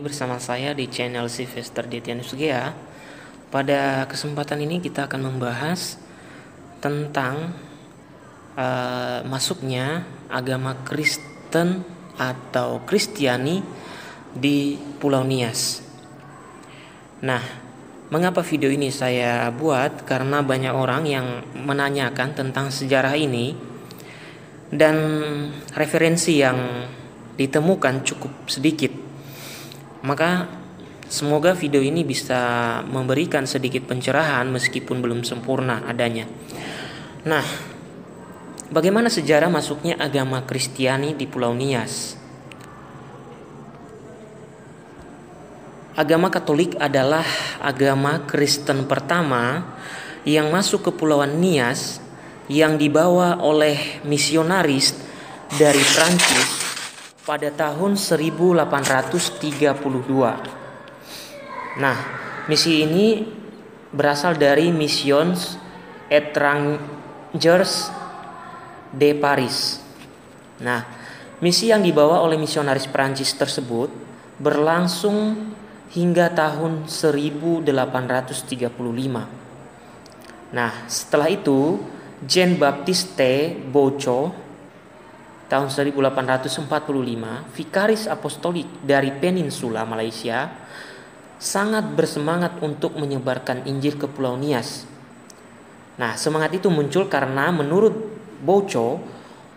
Bersama saya di channel Silvester Detianus Gea. Pada kesempatan ini kita akan membahas tentang masuknya agama Kristen atau Kristiani di Pulau Nias. Nah, mengapa video ini saya buat? Karena banyak orang yang menanyakan tentang sejarah ini, dan referensi yang ditemukan cukup sedikit. Maka semoga video ini bisa memberikan sedikit pencerahan meskipun belum sempurna adanya. Nah, bagaimana sejarah masuknya agama Kristiani di Pulau Nias? Agama Katolik adalah agama Kristen pertama yang masuk ke Kepulauan Nias yang dibawa oleh misionaris dari Prancis pada tahun 1832. Nah, misi ini berasal dari Missions Etrangères de Paris. Nah, misi yang dibawa oleh misionaris Perancis tersebut berlangsung hingga tahun 1835. Nah, setelah itu Jean-Baptiste Boucho tahun 1845, Vikaris Apostolik dari Peninsula Malaysia, sangat bersemangat untuk menyebarkan Injil ke Pulau Nias. Nah, semangat itu muncul karena menurut Boucho,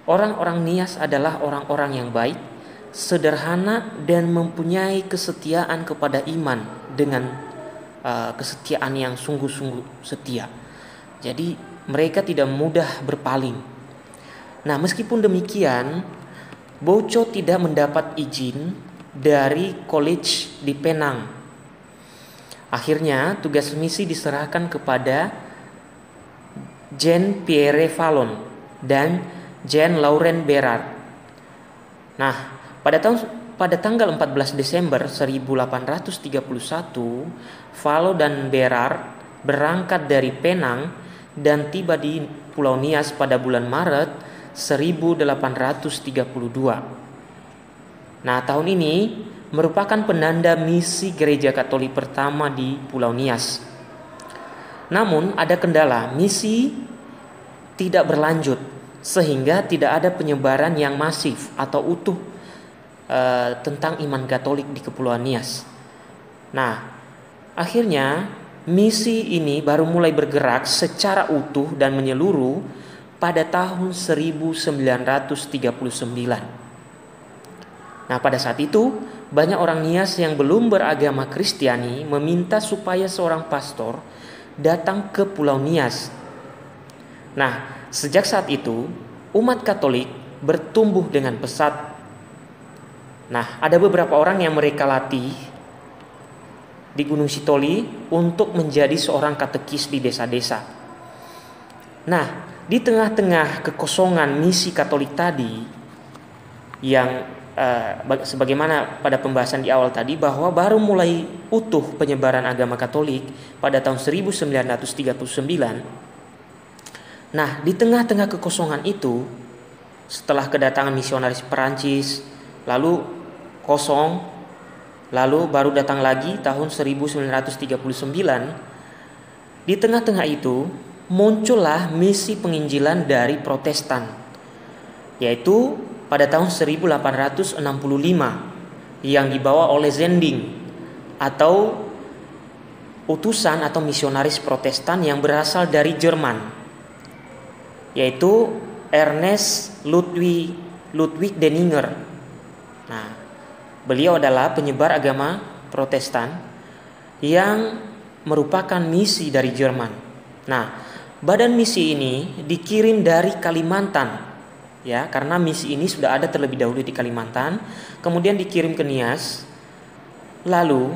orang-orang Nias adalah orang-orang yang baik, sederhana, dan mempunyai kesetiaan kepada iman dengan kesetiaan yang sungguh-sungguh setia. Jadi mereka tidak mudah berpaling. Nah, meskipun demikian, Boucho tidak mendapat izin dari college di Penang. Akhirnya, tugas misi diserahkan kepada Jean Pierre Valon dan Jean Lauren Berard. Nah, pada tanggal 14 Desember 1831, Valon dan Berard berangkat dari Penang dan tiba di Pulau Nias pada bulan Maret 1832. Nah, tahun ini merupakan penanda misi gereja Katolik pertama di Pulau Nias. Namun ada kendala, misi tidak berlanjut sehingga tidak ada penyebaran yang masif atau utuh tentang iman Katolik di Kepulauan Nias. Nah, akhirnya misi ini baru mulai bergerak secara utuh dan menyeluruh pada tahun 1939. Nah, pada saat itu banyak orang Nias yang belum beragama Kristiani meminta supaya seorang pastor datang ke Pulau Nias. Nah, sejak saat itu umat Katolik bertumbuh dengan pesat. Nah, ada beberapa orang yang mereka latih di Gunung Sitoli untuk menjadi seorang katekis di desa-desa. Nah, di tengah-tengah kekosongan misi Katolik tadi, yang sebagaimana pada pembahasan di awal tadi, bahwa baru mulai utuh penyebaran agama Katolik pada tahun 1939. Nah, di tengah-tengah kekosongan itu, setelah kedatangan misionaris Perancis, lalu kosong, lalu baru datang lagi tahun 1939. Di tengah-tengah itu muncullah misi penginjilan dari Protestan, yaitu pada tahun 1865 yang dibawa oleh Zending atau utusan atau misionaris Protestan yang berasal dari Jerman, yaitu Ernest Ludwig Deninger. Nah, beliau adalah penyebar agama Protestan yang merupakan misi dari Jerman. Nah, badan misi ini dikirim dari Kalimantan, ya, karena misi ini sudah ada terlebih dahulu di Kalimantan, kemudian dikirim ke Nias. Lalu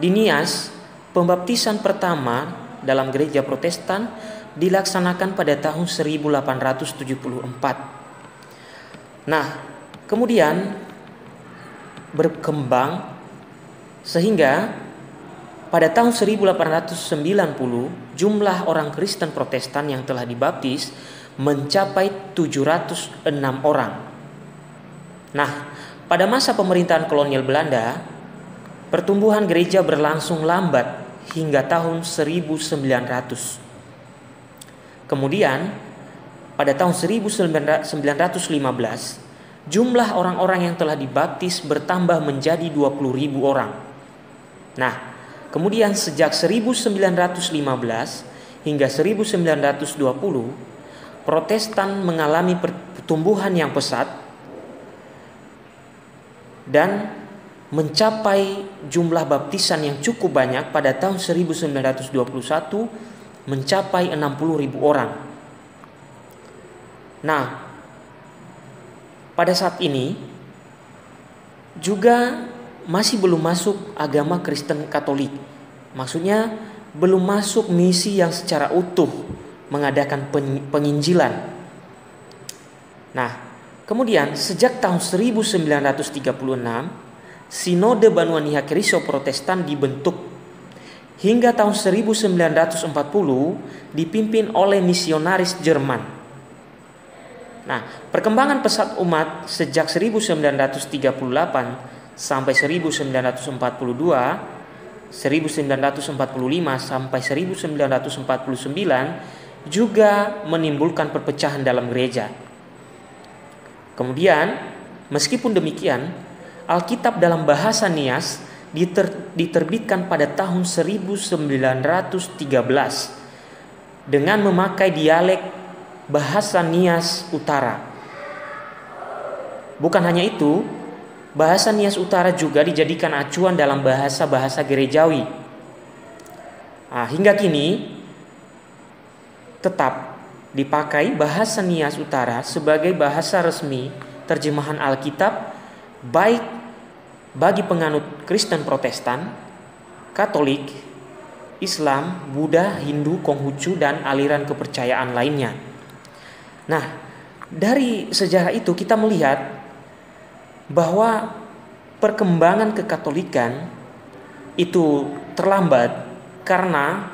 di Nias pembaptisan pertama dalam gereja Protestan dilaksanakan pada tahun 1874. Nah, kemudian berkembang sehingga pada tahun 1890 jumlah orang Kristen Protestan yang telah dibaptis mencapai 706 orang. Nah, pada masa pemerintahan kolonial Belanda, Pertumbuhan gereja berlangsung lambat hingga tahun 1900. Kemudian, pada tahun 1915, jumlah orang-orang yang telah dibaptis bertambah menjadi 20.000 orang. Nah, kemudian sejak 1915 hingga 1920, Protestan mengalami pertumbuhan yang pesat dan mencapai jumlah baptisan yang cukup banyak. Pada tahun 1921 mencapai 60.000 orang. Nah, pada saat ini juga masih belum masuk agama Kristen Katolik. Maksudnya belum masuk misi yang secara utuh mengadakan penginjilan. Nah, kemudian sejak tahun 1936 Sinode Banua Niha Keriso Protestan dibentuk. Hingga tahun 1940 dipimpin oleh misionaris Jerman. Nah, perkembangan pesat umat sejak 1938 sampai 1942, 1945 sampai 1949 juga menimbulkan perpecahan dalam gereja. Kemudian, meskipun demikian, Alkitab dalam bahasa Nias diterbitkan pada tahun 1913 dengan memakai dialek bahasa Nias Utara. Bukan hanya itu, bahasa Nias Utara juga dijadikan acuan dalam bahasa-bahasa gerejawi. Nah, hingga kini tetap dipakai bahasa Nias Utara sebagai bahasa resmi terjemahan Alkitab, baik bagi penganut Kristen Protestan, Katolik, Islam, Buddha, Hindu, Konghucu, dan aliran kepercayaan lainnya. Nah, dari sejarah itu kita melihat bahwa perkembangan kekatolikan itu terlambat karena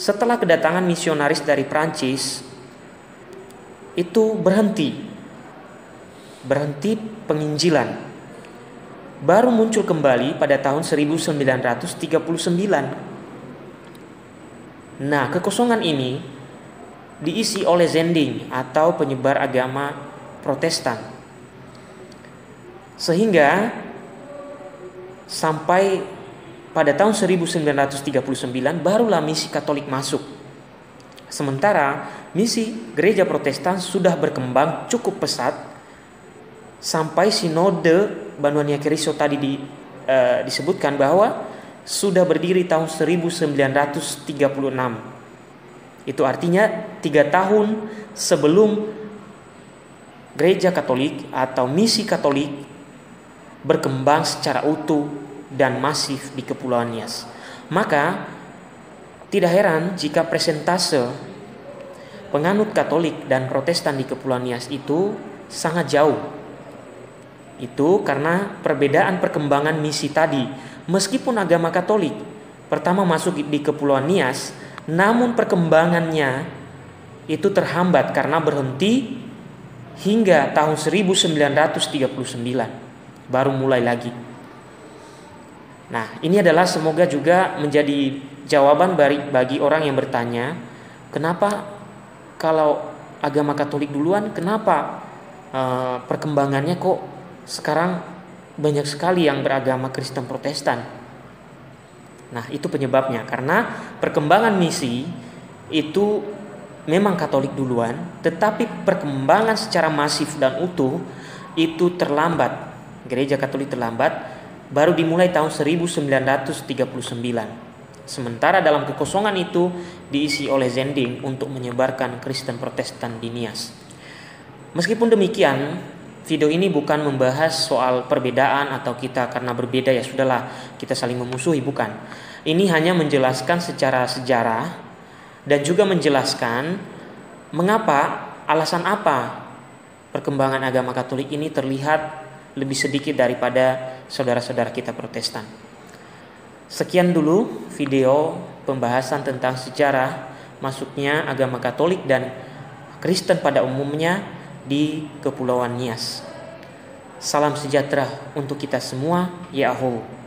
setelah kedatangan misionaris dari Prancis itu berhenti penginjilan. Baru muncul kembali pada tahun 1939. Nah, kekosongan ini diisi oleh Zending atau penyebar agama Protestan, sehingga sampai pada tahun 1939 barulah misi Katolik masuk. Sementara misi gereja Protestan sudah berkembang cukup pesat sampai Sinode Banua Niha Keriso tadi disebutkan bahwa sudah berdiri tahun 1936. Itu artinya 3 tahun sebelum gereja Katolik atau misi Katolik berkembang secara utuh dan masif di Kepulauan Nias. Maka tidak heran jika persentase penganut Katolik dan Protestan di Kepulauan Nias itu sangat jauh. Itu karena perbedaan perkembangan misi tadi. Meskipun agama Katolik pertama masuk di Kepulauan Nias, namun perkembangannya itu terhambat karena berhenti hingga tahun 1939 baru mulai lagi. Nah, ini adalah semoga juga menjadi jawaban bagi orang yang bertanya, kenapa kalau agama Katolik duluan, kenapa perkembangannya kok sekarang banyak sekali yang beragama Kristen Protestan? Nah, itu penyebabnya karena perkembangan misi itu memang Katolik duluan, tetapi perkembangan secara masif dan utuh itu terlambat. Gereja Katolik terlambat, baru dimulai tahun 1939. Sementara dalam kekosongan itu diisi oleh Zending untuk menyebarkan Kristen Protestan di Nias. Meskipun demikian, video ini bukan membahas soal perbedaan atau kita karena berbeda ya sudahlah kita saling memusuhi, bukan. Ini hanya menjelaskan secara sejarah dan juga menjelaskan mengapa, alasan apa perkembangan agama Katolik ini terlihat lebih sedikit daripada saudara-saudara kita Protestan. Sekian dulu video pembahasan tentang sejarah masuknya agama Katolik dan Kristen pada umumnya di Kepulauan Nias. Salam sejahtera untuk kita semua. Yaho.